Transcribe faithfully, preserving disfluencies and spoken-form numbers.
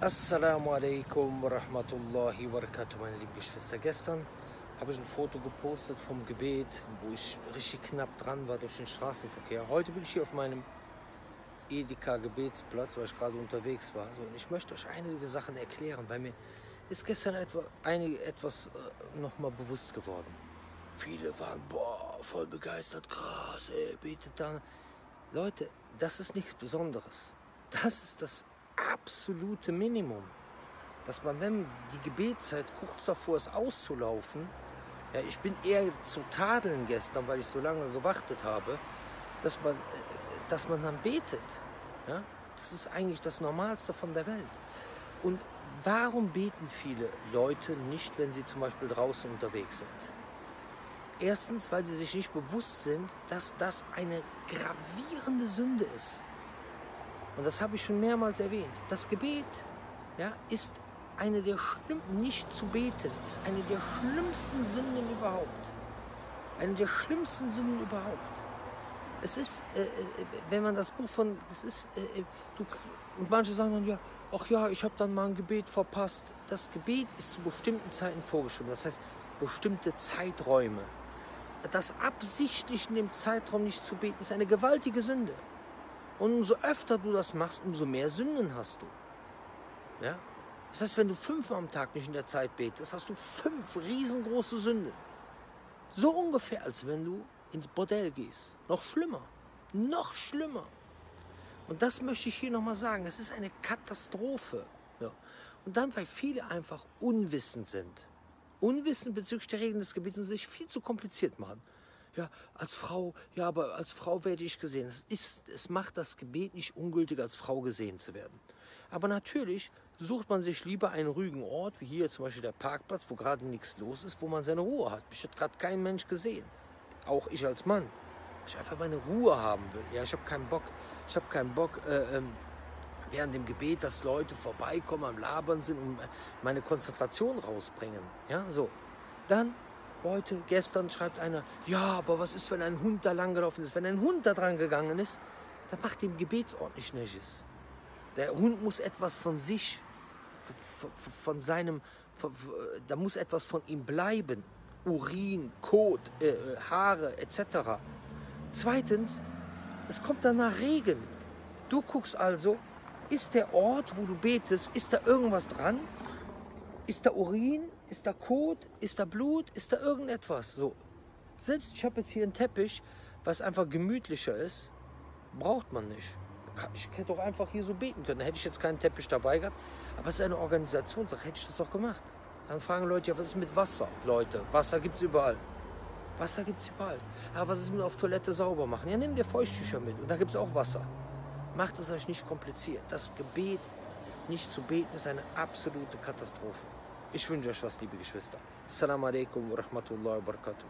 Assalamu alaikum wa rahmatullahi wa barakatuh, meine lieben Geschwister. Gestern habe ich ein Foto gepostet vom Gebet, wo ich richtig knapp dran war durch den Straßenverkehr. Heute bin ich hier auf meinem Edeka-Gebetsplatz, weil ich gerade unterwegs war. So, und ich möchte euch einige Sachen erklären, weil mir ist gestern etwa, einige, etwas äh, nochmal bewusst geworden. Viele waren, boah, voll begeistert, krass, ey, betet dann. Leute, das ist nichts Besonderes. Das ist das absolute Minimum, dass man, wenn die Gebetszeit kurz davor ist auszulaufen, ja, ich bin eher zu tadeln gestern, weil ich so lange gewartet habe, dass man, dass man dann betet. Ja? Das ist eigentlich das Normalste von der Welt. Und warum beten viele Leute nicht, wenn sie zum Beispiel draußen unterwegs sind? Erstens, weil sie sich nicht bewusst sind, dass das eine gravierende Sünde ist. Und das habe ich schon mehrmals erwähnt. Das Gebet, ja, ist eine der schlimmsten, nicht zu beten, ist eine der schlimmsten Sünden überhaupt. Eine der schlimmsten Sünden überhaupt. Es ist, äh, wenn man das Buch von, das ist, äh, du, und manche sagen dann, ja, ach ja, ich habe dann mal ein Gebet verpasst. Das Gebet ist zu bestimmten Zeiten vorgeschrieben, das heißt bestimmte Zeiträume. Das absichtlich in dem Zeitraum nicht zu beten, ist eine gewaltige Sünde. Und umso öfter du das machst, umso mehr Sünden hast du. Ja? Das heißt, wenn du fünfmal am Tag nicht in der Zeit betest, hast du fünf riesengroße Sünden. So ungefähr, als wenn du ins Bordell gehst. Noch schlimmer. Noch schlimmer. Und das möchte ich hier nochmal sagen. Das ist eine Katastrophe. Ja. Und dann, weil viele einfach unwissend sind. Unwissend bezüglich der Regeln des Gebets und sich viel zu kompliziert machen. Ja, als Frau, ja, aber als Frau werde ich gesehen. Es, ist, es macht das Gebet nicht ungültig, als Frau gesehen zu werden. Aber natürlich sucht man sich lieber einen ruhigen Ort, wie hier zum Beispiel der Parkplatz, wo gerade nichts los ist, wo man seine Ruhe hat. Mich hat gerade kein Mensch gesehen. Auch ich als Mann. Ich einfach meine Ruhe haben will. Ja, ich habe keinen Bock, ich habe keinen Bock, äh, ähm, während dem Gebet, dass Leute vorbeikommen, am Labern sind und meine Konzentration rausbringen. Ja, so. Dann... Leute, gestern schreibt einer, ja, aber was ist, wenn ein Hund da lang gelaufen ist? Wenn ein Hund da dran gegangen ist, dann macht dem Gebetsort nicht nichts. Der Hund muss etwas von sich, von, von seinem, von, da muss etwas von ihm bleiben. Urin, Kot, äh, Haare et cetera. Zweitens, es kommt danach Regen. Du guckst also, ist der Ort, wo du betest, ist da irgendwas dran? Ist da Urin, ist da Kot, ist da Blut, ist da irgendetwas? So. Selbst ich habe jetzt hier einen Teppich, was einfach gemütlicher ist, braucht man nicht. Ich hätte doch einfach hier so beten können. Da hätte ich jetzt keinen Teppich dabei gehabt. Aber es ist eine Organisationssache, hätte ich das doch gemacht. Dann fragen Leute, ja, was ist mit Wasser? Leute, Wasser gibt es überall. Wasser gibt es überall. Aber was ist mit auf Toilette sauber machen? Ja, nehmt ihr Feuchttücher mit und da gibt es auch Wasser. Macht es euch nicht kompliziert. Das Gebet nicht zu beten ist eine absolute Katastrophe. Ich wünsche euch was, liebe Geschwister. Assalamu alaikum wa rahmatullahi wa barakatuh.